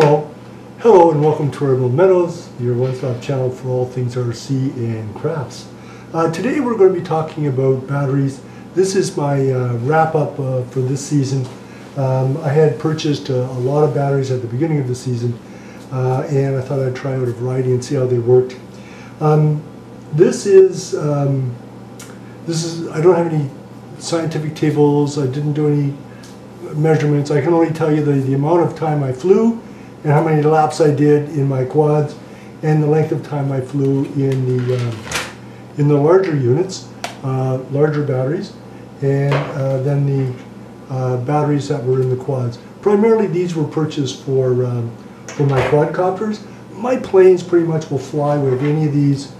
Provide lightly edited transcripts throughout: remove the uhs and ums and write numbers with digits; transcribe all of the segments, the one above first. Hello and welcome to Emerald Meadows, your one-stop channel for all things RC and crafts. Today we're going to be talking about batteries. This is my wrap-up for this season. I had purchased a lot of batteries at the beginning of the season and I thought I'd try out a variety and see how they worked. I don't have any scientific tables. I didn't do any measurements. I can only tell you the amount of time I flew and how many laps I did in my quads and the length of time I flew in the larger units, larger batteries, and then the batteries that were in the quads. Primarily these were purchased for my quadcopters. My planes pretty much will fly with any of these.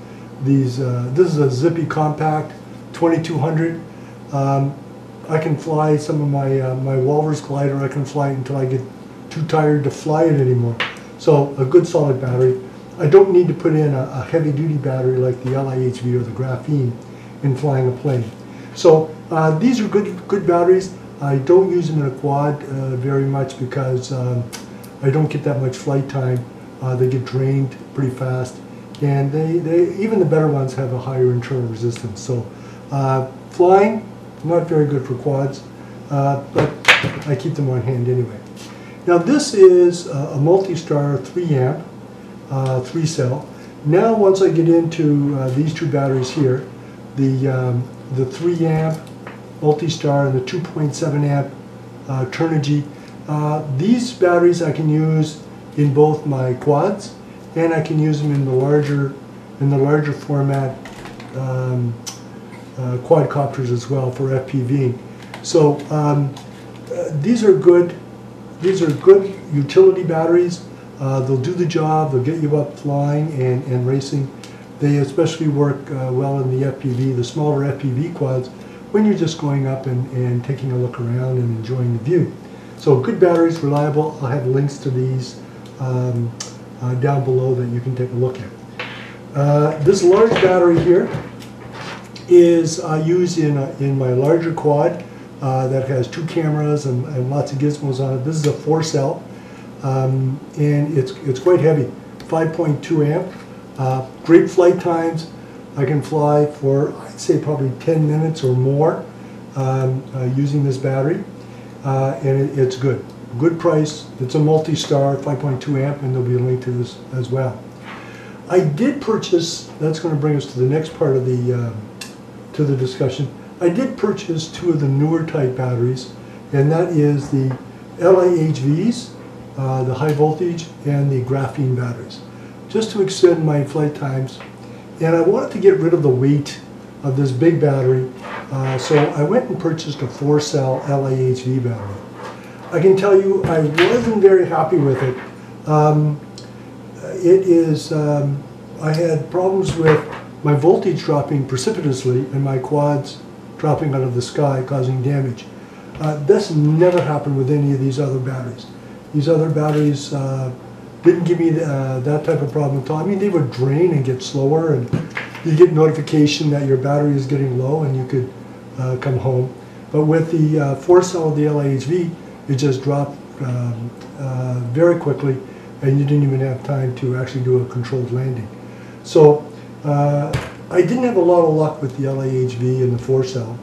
This is a Zippy Compact 2200. I can fly some of my my Walrus Glider. I can fly it until I get too tired to fly it anymore. So a good solid battery. I don't need to put in a heavy duty battery like the LiHV or the Graphene in flying a plane. So these are good batteries. I don't use them in a quad very much because I don't get that much flight time. They get drained pretty fast, and they even the better ones have a higher internal resistance. So flying, not very good for quads, but I keep them on hand anyway. Now this is a MultiStar 3-amp, 3-cell. Now once I get into these two batteries here, the 3-amp MultiStar and the 2.7-amp Turnigy, these batteries I can use in both my quads, and I can use them in the larger format quadcopters as well for FPV. So these are good utility batteries. They'll do the job. They'll get you up flying and racing. They especially work well in the FPV, the smaller FPV quads, when you're just going up and taking a look around and enjoying the view. So good batteries, reliable. I'll have links to these down below that you can take a look at. This large battery here is I use in my larger quad that has two cameras and lots of gizmos on it. This is a 4-cell, and it's quite heavy, 5.2 amp. Great flight times. I can fly for, I'd say, probably 10 minutes or more using this battery, and it's good. Good price. It's a MultiStar 5.2 amp, and there'll be a link to this as well. I did purchase, that's going to bring us to the next part of the discussion. I did purchase two of the newer type batteries, and that is the LiHVs, the high voltage, and the Graphene batteries, just to extend my flight times. And I wanted to get rid of the weight of this big battery, so I went and purchased a 4-cell LiHV battery. I can tell you I wasn't very happy with it. I had problems with my voltage dropping precipitously and my quads dropping out of the sky, causing damage. This never happened with any of these other batteries. These other batteries didn't give me that type of problem at all. I mean, they would drain and get slower, and you get notification that your battery is getting low and you could come home. But with the 4-cell of the LiHV, it just dropped very quickly, and you didn't even have time to actually do a controlled landing. So I didn't have a lot of luck with the LiHV and the 4-cell.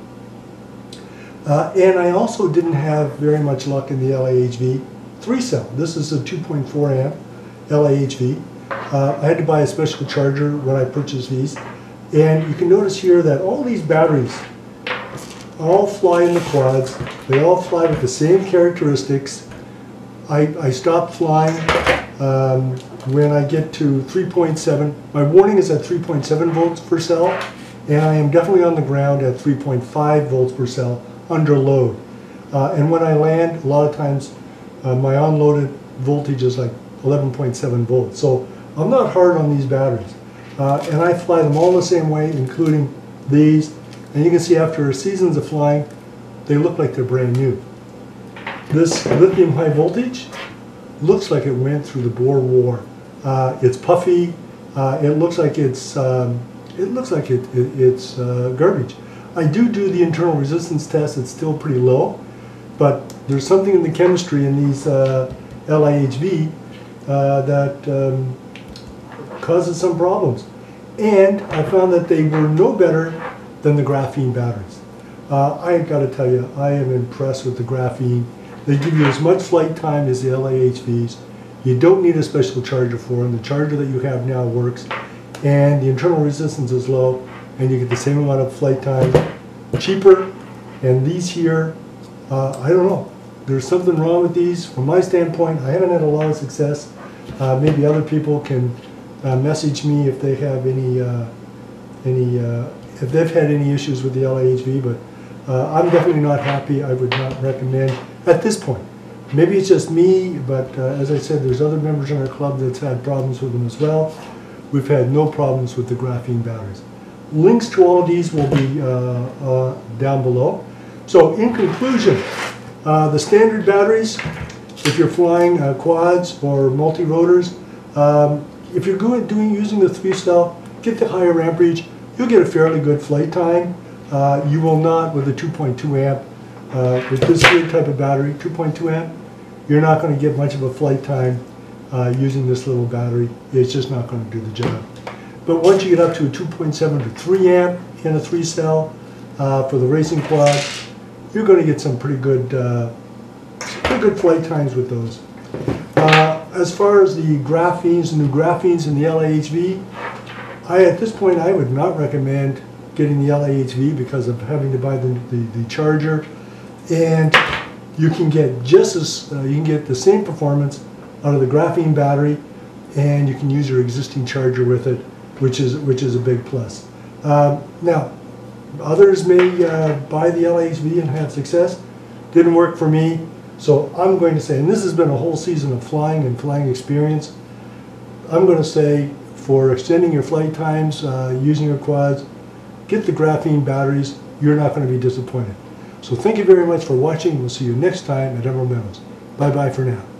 And I also didn't have very much luck in the LiHV 3-cell. This is a 2.4 amp LiHV. I had to buy a special charger when I purchased these. And you can notice here that all these batteries all fly in the quads. They all fly with the same characteristics. I stopped flying when I get to 3.7. My warning is at 3.7 volts per cell, and I am definitely on the ground at 3.5 volts per cell under load. And when I land, a lot of times my unloaded voltage is like 11.7 volts. So I'm not hard on these batteries. And I fly them all the same way, including these. And you can see after seasons of flying, they look like they're brand new. This lithium high voltage looks like it went through the Boer War. It's puffy. It looks like it's garbage. I do the internal resistance test. It's still pretty low, but there's something in the chemistry in these LiHV that causes some problems. And I found that they were no better than the graphene batteries. I got to tell you, I am impressed with the graphene. They give you as much flight time as the LiHVs. You don't need a special charger for them. The charger that you have now works, and the internal resistance is low, and you get the same amount of flight time, cheaper. And these here, I don't know. There's something wrong with these. From my standpoint, I haven't had a lot of success. Maybe other people can message me if they have if they've had any issues with the LiHV, but I'm definitely not happy. I would not recommend at this point. Maybe it's just me, but as I said, there's other members in our club that's had problems with them as well. We've had no problems with the graphene batteries. Links to all of these will be down below. So in conclusion, the standard batteries, if you're flying quads or multi-rotors, if you're using the 3-cell, get the higher amperage, you'll get a fairly good flight time. You will not with the 2.2 amp, with this good type of battery, 2.2 amp, you're not going to get much of a flight time using this little battery. It's just not going to do the job. But once you get up to a 2.7 to 3 amp in a 3-cell for the racing quad, you're going to get some pretty good flight times with those. As far as the graphenes, the new graphenes and the LiHV, at this point, I would not recommend getting the LiHV because of having to buy the charger, and you can get you can get the same performance out of the graphene battery, and you can use your existing charger with it, which is a big plus. Now, others may buy the LiHV and have success. Didn't work for me, so I'm going to say, and this has been a whole season of flying and flying experience, I'm going to say, for extending your flight times, using your quads, get the graphene batteries. You're not going to be disappointed. So thank you very much for watching. We'll see you next time at Emerald Meadows. Bye-bye for now.